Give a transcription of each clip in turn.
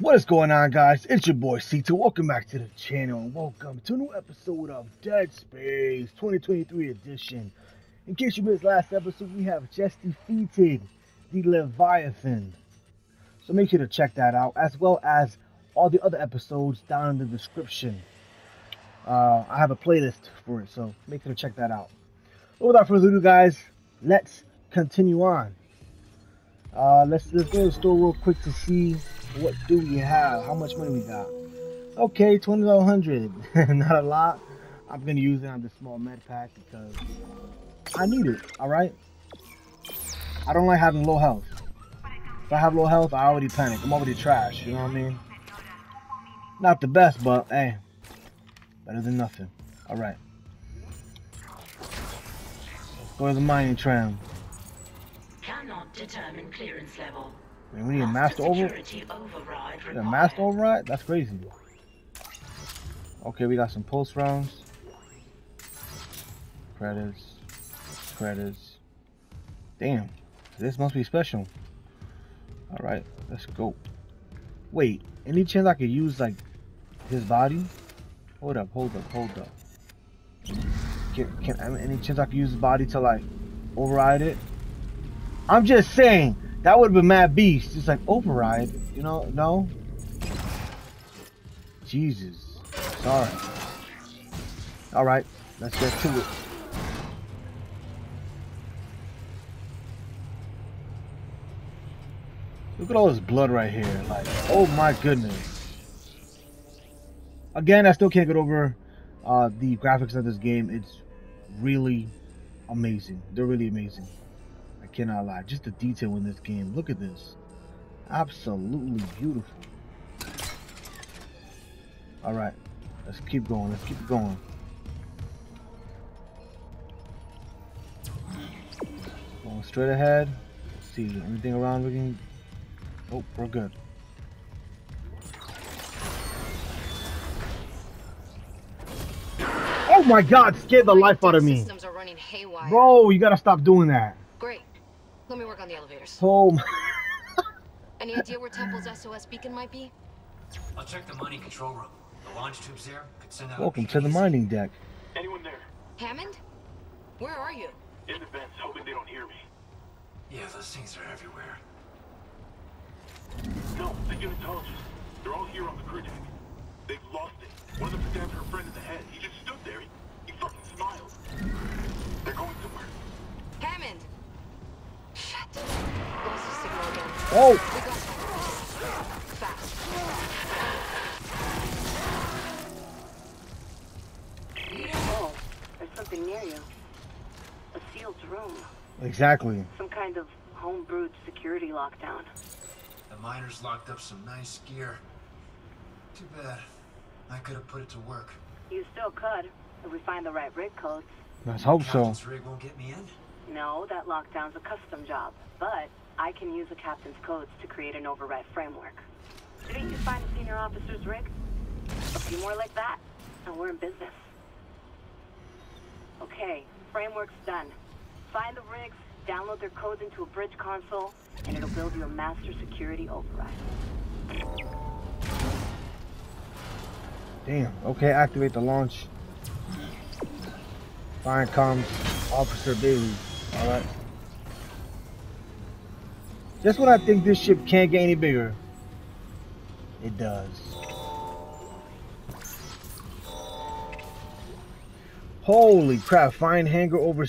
What is going on, guys? It's your boy C2. Welcome back to the channel and welcome to a new episode of Dead Space 2023 edition. In case you missed last episode, we have just defeated the Leviathan, so make sure to check that out, as well as all the other episodes down in the description. I have a playlist for it, so make sure to check that out. But without further ado, guys, let's continue on. Let's go to the store real quick to see what do we have, how much money we got. Okay, $2,100. Not a lot. I'm gonna use it on the small med pack because I need it. All right, I don't like having low health. If I have low health, I already panic. I'm already trash, you know what I mean? Not the best, but hey, better than nothing. All right, let's go to the mining tram. Cannot determine clearance level. Man, we need a master override. A master override? That's crazy. Okay, we got some pulse rounds. Credits. Credits. Damn. This must be special. Alright, let's go. Wait, any chance I could use, like, his body? Hold up. Any chance I could use his body to, like, override it? I'm just saying. That would have been mad beast. Just like override, you know? No. Jesus. Sorry. All right, let's get to it. Look at all this blood right here. Like, oh my goodness. Again, I still can't get over the graphics of this game. It's really amazing. They're really amazing. Cannot lie, just the detail in this game. Look at this, absolutely beautiful. All right, let's keep going. Let's keep going. Going straight ahead. Let's see anything around we can. Oh, we're good. Oh my God, scared the life out of me. Bro, you gotta stop doing that. Let me work on the elevators. Home. Any idea where Temple's SOS beacon might be? I'll check the mining control room. The launch tubes there could send out. Welcome to the mining deck. Anyone there? Hammond? Where are you? In the vents, hoping they don't hear me. Yeah, those things are everywhere. No, they get intelligence. They're all here on the crew deck. They've lost it. One of them stabbed her friend in the head. He just stood there. He fucking smiled. They're going somewhere. Hammond! Oh! Oh, there's something near you. A sealed room. Exactly. Some kind of homebrewed security lockdown. The miners locked up some nice gear. Too bad. I could have put it to work. You still could, if we find the right rig codes. Let's hope so. Captain's rig won't get me in. No, that lockdown's a custom job, but I can use the captain's codes to create an override framework. Didn't you find a senior officer's rig? A few more like that, and we're in business. Okay, framework's done. Find the rigs, download their codes into a bridge console, and it'll build you a master security override. Damn, okay, activate the launch. Find comms, Officer Bailey. All right. Just when I think this ship can't get any bigger, it does. Holy crap! Find hangar over.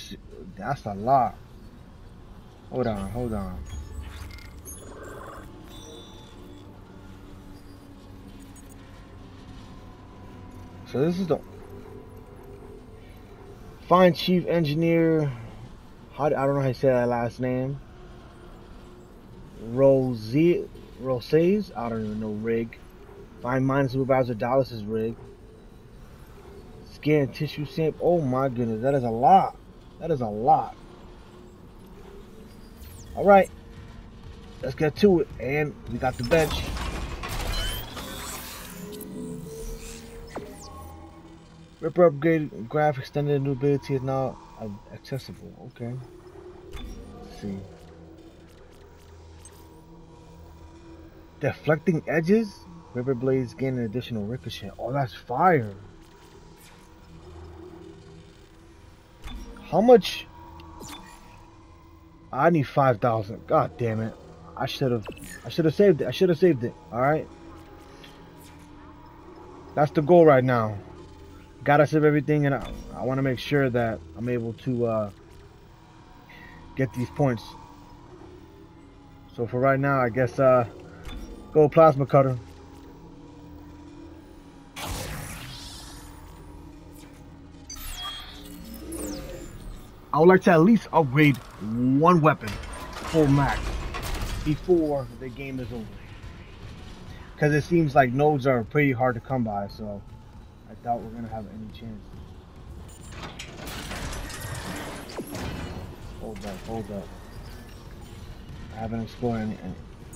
That's a lot. Hold on, hold on. So this is the. Find Chief Engineer. I don't know how to say that last name. Rose's? I don't even know. Rig. Find Mine Supervisor Dallas's rig. Scan tissue sample. Oh my goodness, that is a lot. That is a lot. All right, let's get to it. And we got the bench. Ripper upgrade graph extended new ability is now accessible. Okay. Let's see. Deflecting edges? River blades gain an additional ricochet. Oh, that's fire. How much? I need 5,000. God damn it. I should have saved it. Alright. That's the goal right now. Gotta save everything, and I want to make sure that I'm able to get these points. So for right now, I guess go plasma cutter. I would like to at least upgrade one weapon full max before the game is over, because it seems like nodes are pretty hard to come by, so I doubt we're gonna have any chance. Hold up. I haven't explored any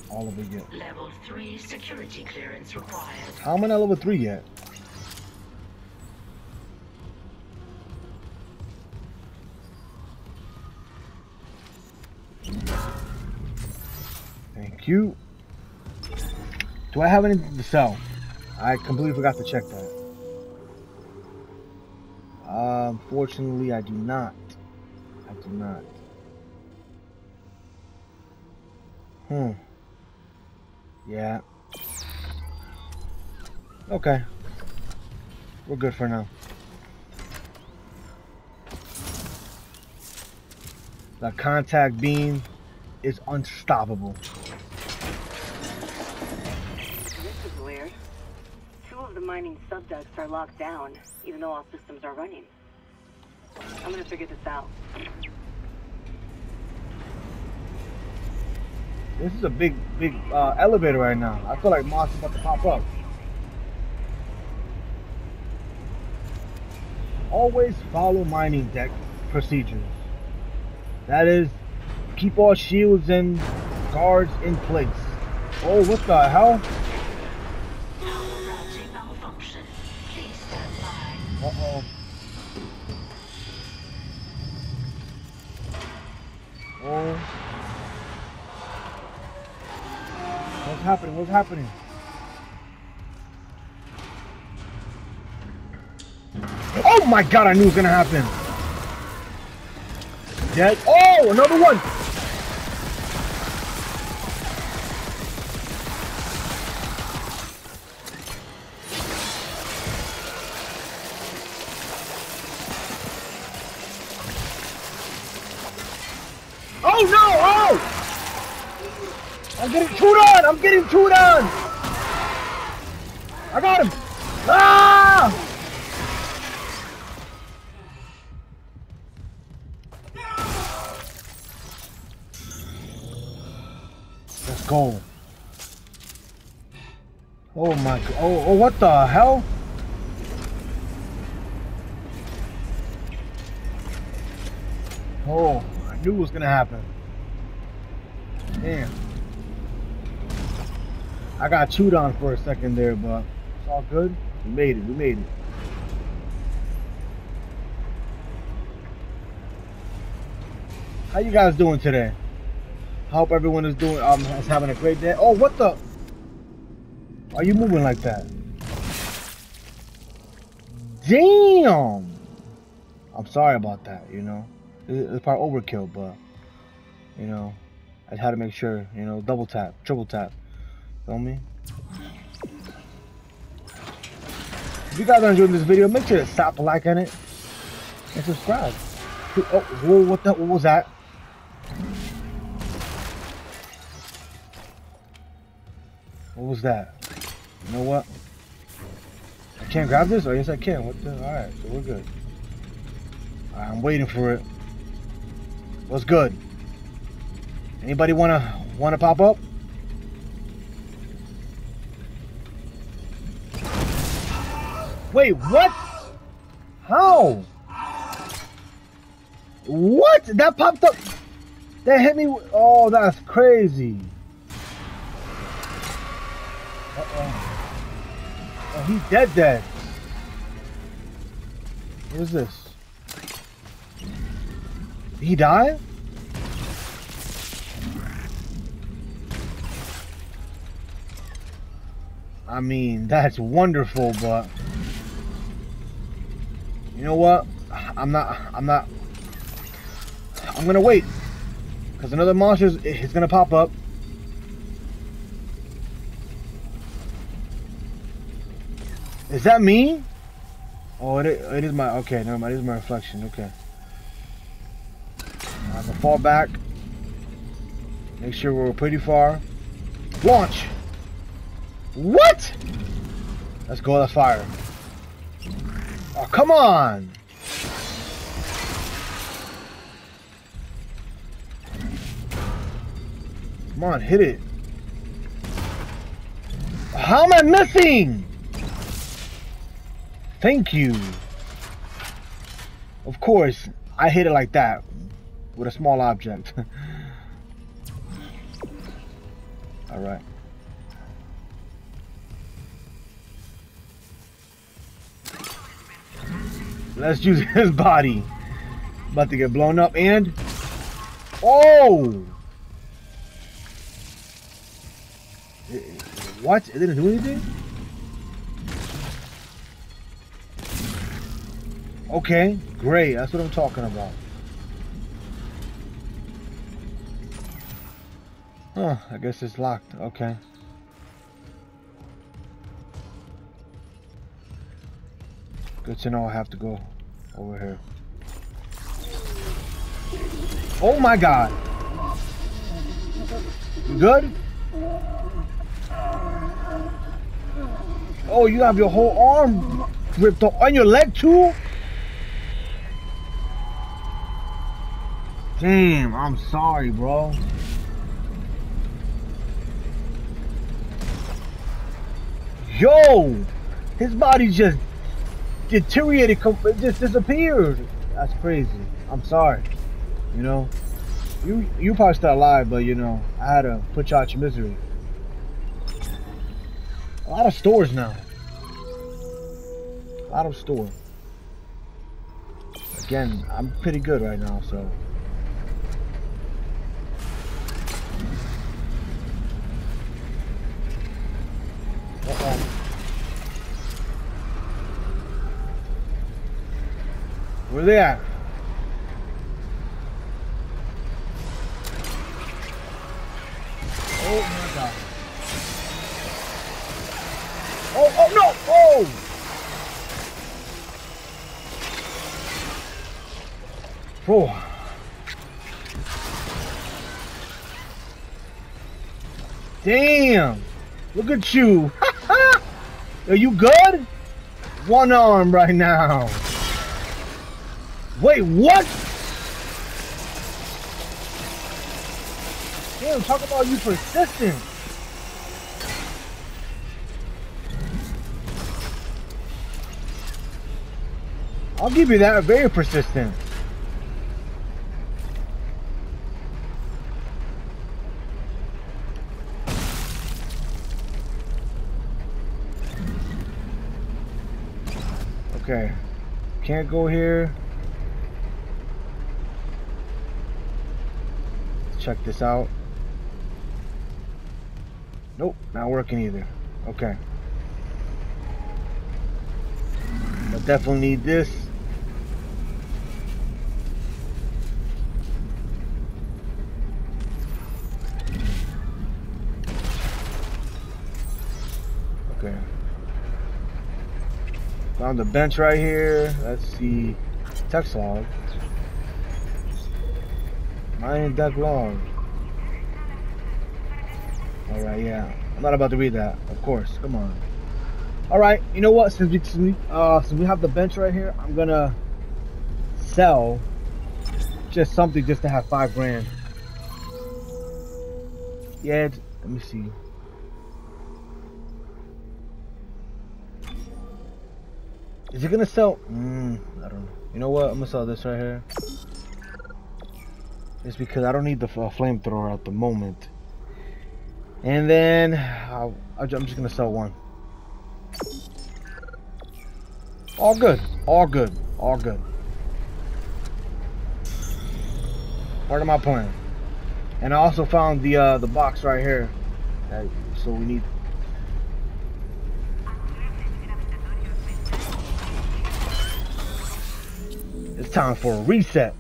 all of it yet. Level 3 security clearance required. How am I not level 3 yet? Thank you. Do I have anything to sell? I completely forgot to check that. Unfortunately, I do not. Yeah. Okay. We're good for now. The contact beam is unstoppable. Mining subducts are locked down, even though all systems are running. I'm gonna figure this out. This is a big elevator right now. I feel like Moss is about to pop up. Always follow mining deck procedures. That is, keep all shields and guards in place. Oh, what the hell? Uh-oh. Oh. What's happening? Oh my god, I knew it was gonna happen. Dead. Oh, another one. I'm getting chewed on! I got him! Ah! Let's go. Oh my god. Oh, what the hell? Oh, I knew it was gonna happen. Damn. I got chewed on for a second there, but it's all good. We made it. How you guys doing today? Hope everyone is doing, is having a great day. Oh, what the? Why are you moving like that? Damn! I'm sorry about that, you know. It's probably overkill, but, you know, I just had to make sure, you know, double tap, triple tap. Feel me? If you guys are enjoying this video, make sure to stop, like on it, and subscribe. Oh, whoa, what was that? What was that? You know what? I can't grab this? Oh, yes I can. What the? Alright, so we're good. Alright, I'm waiting for it. What's good? Anybody wanna pop up? Wait, what? How? What? That popped up. That hit me. Oh, that's crazy. Uh-oh. Oh, he's dead. What is this? Did he die? I mean, that's wonderful, but you know what? I'm gonna wait, because another monster is gonna pop up. Is that me? Oh, it is my, okay, never mind, it is my reflection, okay. I'm gonna fall back. Make sure we're pretty far. Launch! What? Let's go, let's fire. Oh, come on! Come on, hit it. How am I missing? Thank you. Of course, I hit it like that with a small object. All right. Let's use his body. About to get blown up and... Oh! What? It didn't do anything? Okay, great. That's what I'm talking about. Huh, I guess it's locked. Okay. Good to know I have to go over here. Oh my god! You good? Oh, you have your whole arm ripped off. On your leg too? Damn, I'm sorry, bro. Yo! His body just deteriorated, it just disappeared. That's crazy. I'm sorry. You know, you probably still alive, but you know, I had to put you out your misery. A lot of stores now. A lot of stores. Again, I'm pretty good right now, so. Where they at? Oh my god. Oh, oh no! Oh! Bro. Damn! Look at you! Are you good? One arm right now. Wait, what? Damn, talk about you persistent. I'll give you that, very persistent. Okay, can't go here. Check this out. Nope, not working either. Okay. I definitely need this. Okay. Found the bench right here. Let's see. Text log. I ain't that long. Alright, yeah. I'm not about to read that, of course. Come on. Alright, you know what? Since we have the bench right here, I'm gonna sell just something just to have $5 grand. Yeah, let me see. Is it gonna sell? I don't know. You know what? I'm gonna sell this right here. It's because I don't need the flamethrower at the moment. And then I'm just gonna sell one. All good, all good, all good. Part of my plan. And I also found the box right here. So we need. time for a reset.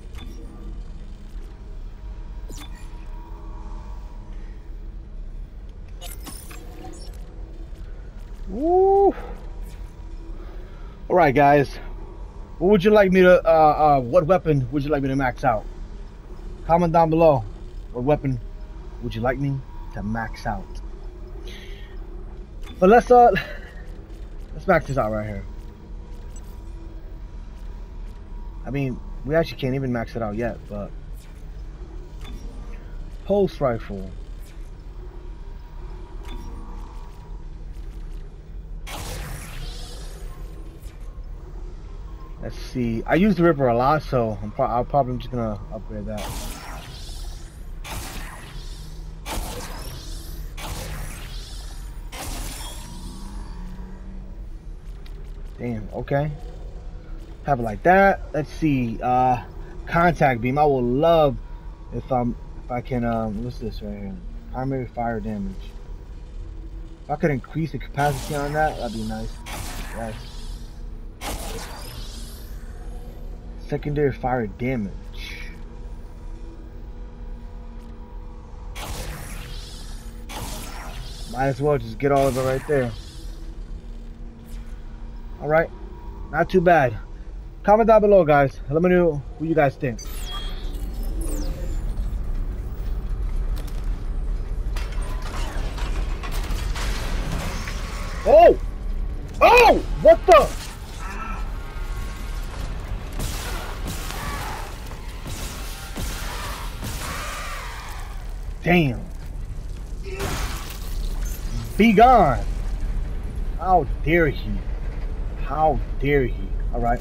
Woo. All right, guys. What would you like me to? What weapon would you like me to max out? Comment down below. What weapon would you like me to max out? But let's max this out right here. I mean, we actually can't even max it out yet, but pulse rifle. Let's see. I use the Ripper a lot, so I'll probably just gonna upgrade that. Damn. Okay. Have it like that. Let's see. Contact beam. I would love if I can. What's this right here? Primary fire damage. If I could increase the capacity on that, that'd be nice. Yes. Secondary fire damage. Might as well just get all of it right there. All right, not too bad. Comment down below, guys. Let me know who you guys think. Oh! Oh! What the? Damn. Be gone. How dare he? How dare he? All right.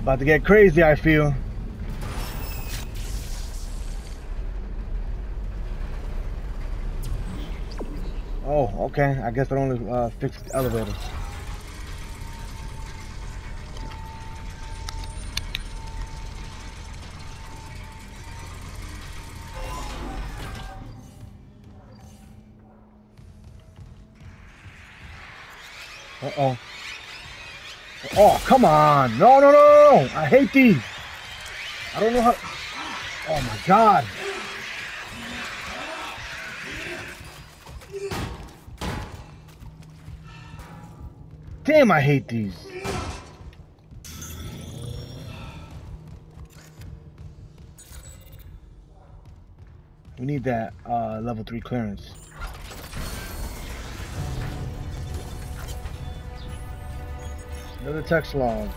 About to get crazy, I feel. Oh, okay. I guess I only fixed the elevator. Uh-oh. Oh, come on. No, no, no, no. I hate these. I don't know how. Oh, my God. Damn, I hate these. We need that level 3 clearance. Another text log.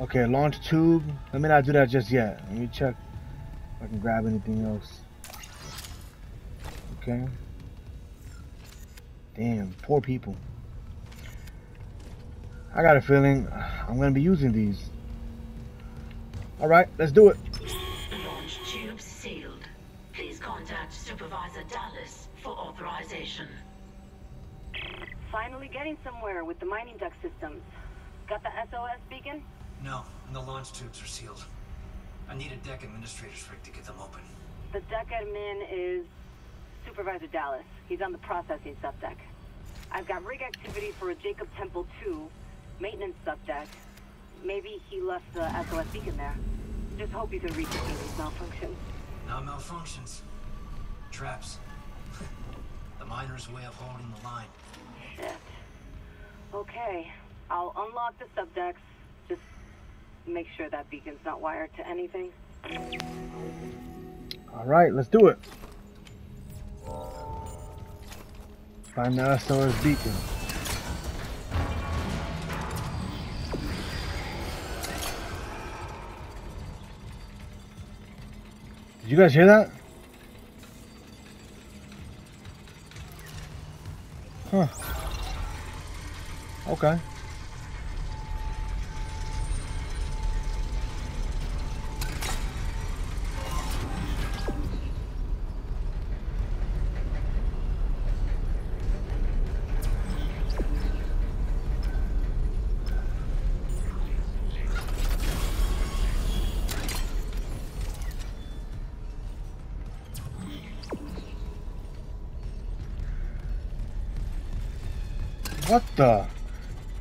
Okay, launch tube. Let me not do that just yet. Let me check if I can grab anything else. Okay. Damn, poor people. I got a feeling I'm gonna be using these. All right, let's do it. Launch tube sealed. Please contact Supervisor Dallas for authorization. Finally getting somewhere with the mining duct systems. Got the SOS beacon? No, and the launch tubes are sealed. I need a deck administrator's rig to get them open. The deck admin is Supervisor Dallas. He's on the processing subdeck. I've got rig activity for a Jacob Temple 2 maintenance subdeck. Maybe he left the SOS beacon there. Just hope you can reach it these malfunctions. No malfunctions. Traps. The miner's way of holding the line. Shit. Okay. I'll unlock the subdecks. Just make sure that beacon's not wired to anything. Alright, let's do it. Find the SOS beacon. Did you guys hear that? Huh. Okay. What the?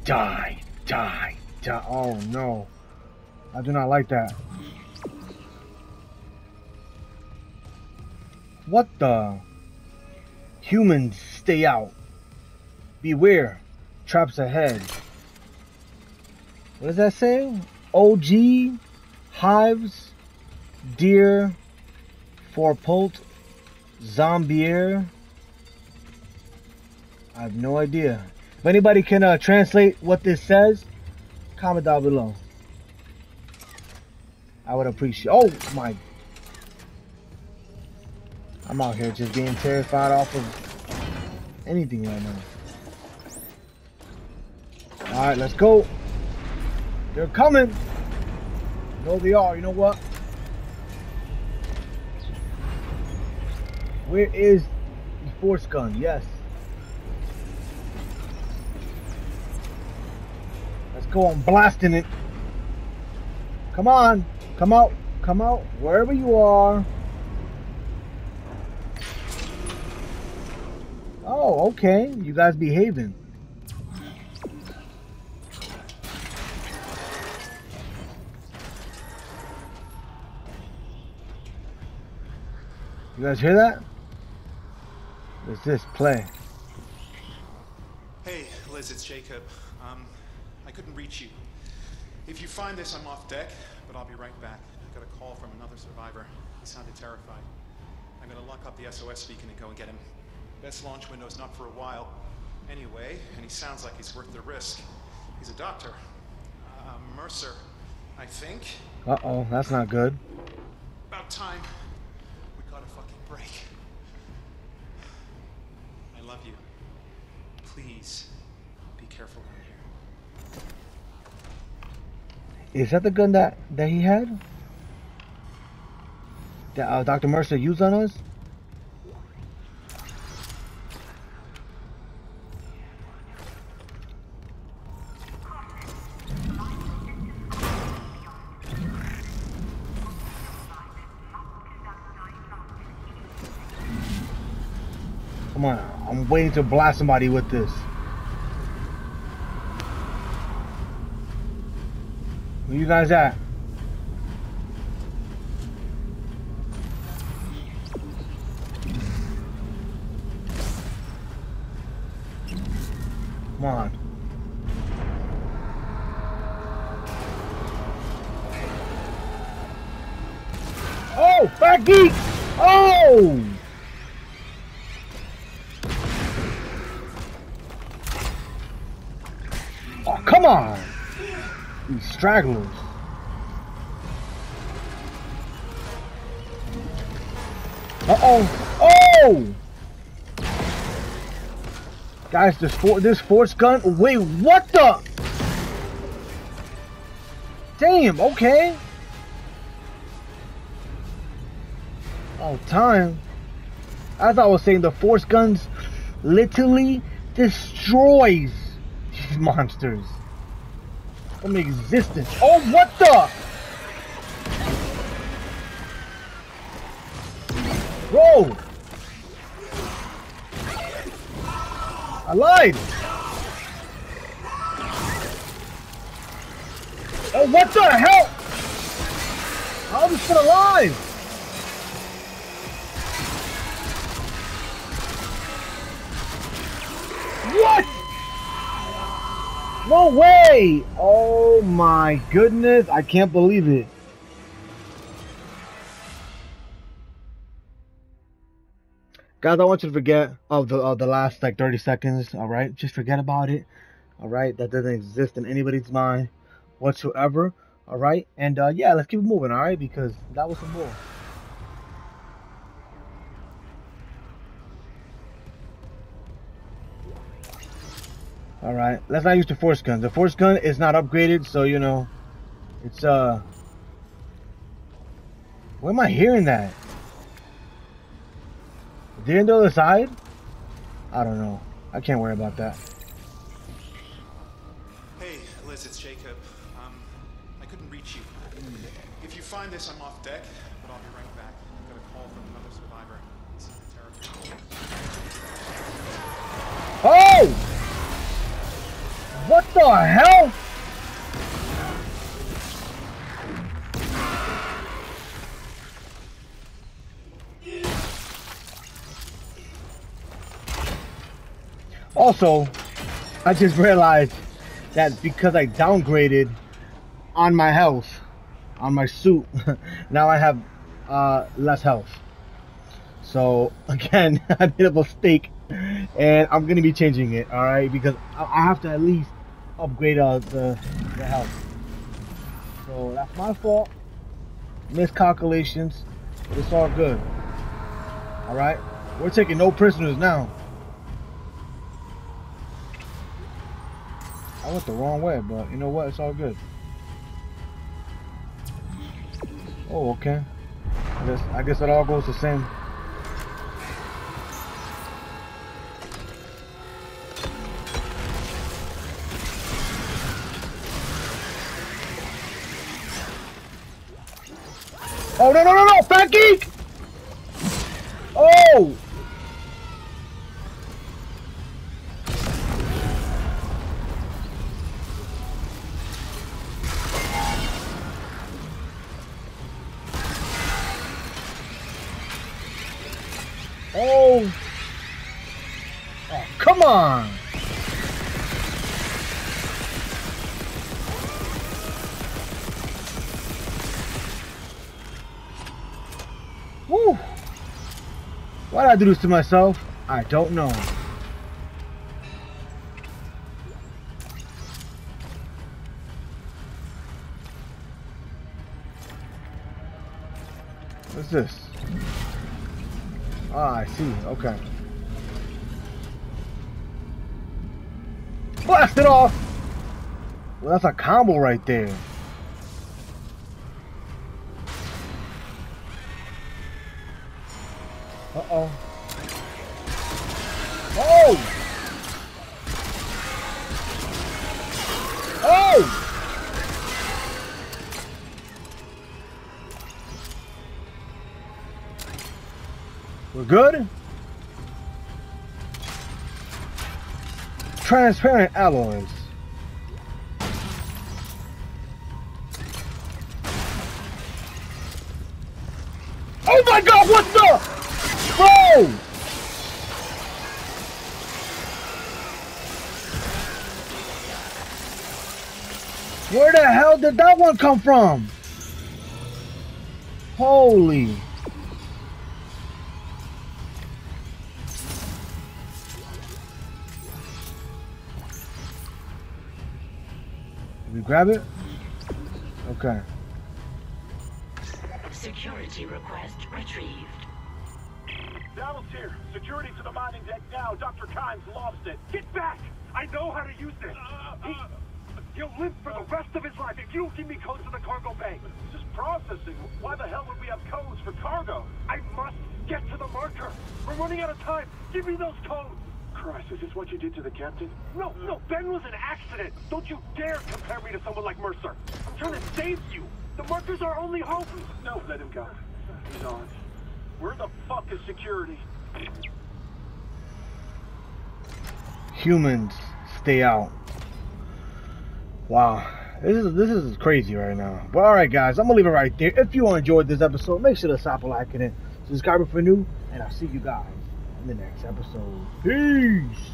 Die, die, die. Oh no. I do not like that. What the? Humans, stay out. Beware. Traps ahead. What does that say? OG, hives, deer, forpolt, zombier. I have no idea. If anybody can translate what this says, comment down below. I would appreciate. Oh my! I'm out here just getting terrified off of anything right now. All right, let's go. They're coming. No, they are. You know what? Where is the force gun? Yes. Go on blasting it. Come on. Come out. Come out. Wherever you are. Oh, okay. You guys behaving. You guys hear that? What's this play? Hey, Liz, it's Jacob. I couldn't reach you. If you find this, I'm off deck, but I'll be right back. I got a call from another survivor. He sounded terrified. I'm gonna lock up the SOS beacon and go and get him. Best launch window's not for a while anyway, and he sounds like he's worth the risk. He's a doctor. Mercer, I think. Uh-oh, that's not good. About time. We got a fucking break. I love you. Please, be careful. Is that the gun that he had? That Dr. Mercer used on us? Come on, I'm waiting to blast somebody with this. Where you guys at? Come on. Oh, back geek! Oh! Oh, come on! These stragglers. Uh-oh. Oh! Guys, this force gun. Wait, what the? Damn, okay. Oh, time. As I was saying, the force guns literally destroys these monsters. From existence. Oh, what the? Bro! I lied! Oh, what the hell? How am I still alive? What? No way! Oh my goodness, I can't believe it. Guys, I want you to forget of the last like 30 seconds, all right? Just forget about it, all right? That doesn't exist in anybody's mind whatsoever, all right? And yeah, let's keep it moving, all right? Because that was some bull. All right, let's not use the force gun. The force gun is not upgraded, so you know, it's where am I hearing that? They're on the other side? I don't know. I can't worry about that. Hey, Liz, it's Jacob. I couldn't reach you. If you find this, I'm off deck, but I'll be right back. I've got a call from another survivor. It's terrifying. Oh! the hell? Also, I just realized that because I downgraded on my health, on my suit, now I have less health. So again, I made a mistake, and I'm gonna be changing it. All right, because I have to at least upgrade the health. So that's my fault, miscalculations. But it's all good. All right, we're taking no prisoners now. I went the wrong way, but you know what? It's all good. Oh, okay. I guess it all goes the same. Oh, no, no, no, no! Fat geek! Oh! Oh! Oh, come on! Woo! Why did I do this to myself? I don't know. What's this? Ah, I see. Okay. Blast it off! Well, that's a combo right there. Uh-oh. Oh! Oh! We're good? Transparent alloys. Oh my god, what the? Whoa! Where the hell did that one come from? Holy. Grab it? Okay. Security request retrieved. Dallas here. Security to the mining deck now. Dr. Kynes lost it. Get back! I know how to use this. He'll live for the rest of his life if you give me codes to the cargo bay. This is processing. Why the hell would we have codes for cargo? I must get to the marker. We're running out of time. Give me those codes. Christ, is this what you did to the captain? No, no, Ben was an accident. Don't you dare compare me to someone like Mercer. I'm trying to save you. The markers are only hope. No, let him go. He's on. Where the fuck is security? Humans, stay out. Wow. This is crazy right now. But alright guys, I'm gonna leave it right there. If you enjoyed this episode, make sure to stop a like and subscribe if you're new, and I'll see you guys in the next episode. Peace!